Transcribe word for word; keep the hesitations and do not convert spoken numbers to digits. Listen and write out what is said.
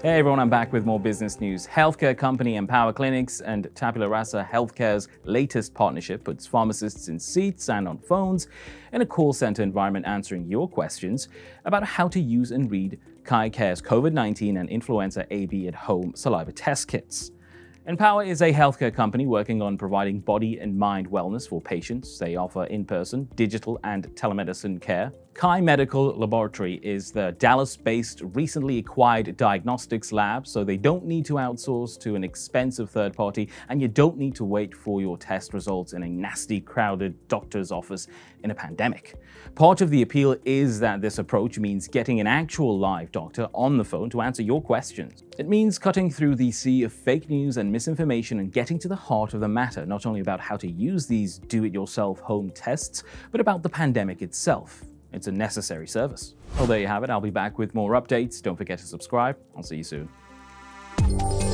Hey everyone, I'm back with more business news. Healthcare company Empower Clinics and Tabula Rasa Healthcare's latest partnership puts pharmacists in seats and on phones in a call center environment answering your questions about how to use and read Kai Care's COVID nineteen and influenza A B at home saliva test kits. Empower is a healthcare company working on providing body and mind wellness for patients. They offer in-person, digital, and telemedicine care. Kai Medical Laboratory is the Dallas-based, recently acquired diagnostics lab, so they don't need to outsource to an expensive third party, and you don't need to wait for your test results in a nasty, crowded doctor's office in a pandemic. Part of the appeal is that this approach means getting an actual live doctor on the phone to answer your questions. It means cutting through the sea of fake news and misinformation and getting to the heart of the matter, not only about how to use these do-it-yourself home tests, but about the pandemic itself. It's a necessary service. Well, there you have it. I'll be back with more updates. Don't forget to subscribe. I'll see you soon.